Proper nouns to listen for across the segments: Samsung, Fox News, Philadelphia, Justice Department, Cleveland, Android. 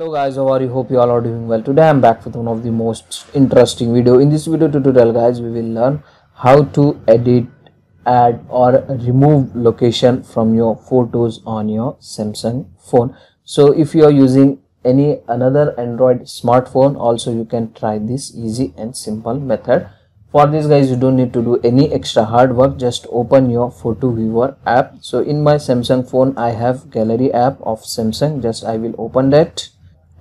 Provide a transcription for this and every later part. Hello guys, how are you? Hope you all are doing well. Today I'm back with one of the most interesting video. In this video tutorial guys, we will learn how to edit, add or remove location from your photos on your Samsung phone. So if you are using any another Android smartphone also, you can try this easy and simple method. For this guys, you don't need to do any extra hard work. Just open your photo viewer app. So in my Samsung phone I have gallery app of Samsung. Just I will open that.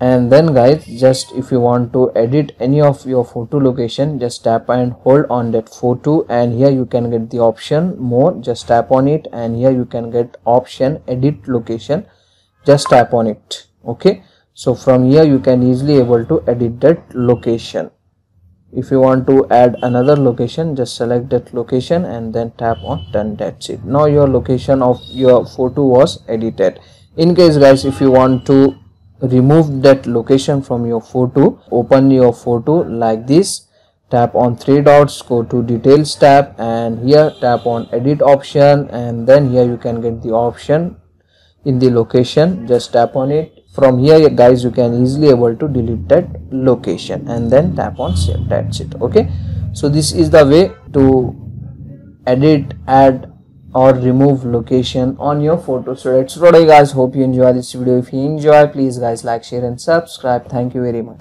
And then guys, just if you want to edit any of your photo location, just tap and hold on that photo, and here you can get the option more. Just tap on it, and here you can get option edit location. Just tap on it. Okay, so from here you can easily able to edit that location. If you want to add another location, just select that location and then tap on done. That's it. Now your location of your photo was edited. In case guys, if you want to remove that location from your photo, open your photo like this, tap on three dots, go to details tab, and here tap on edit option, and then here you can get the option in the location. Just tap on it. From here guys, you can easily able to delete that location and then tap on save. That's it. Okay, so this is the way to edit, add or remove location on your photo. So that's all guys, hope you enjoy this video. If you enjoy, please guys like, share and subscribe. Thank you very much.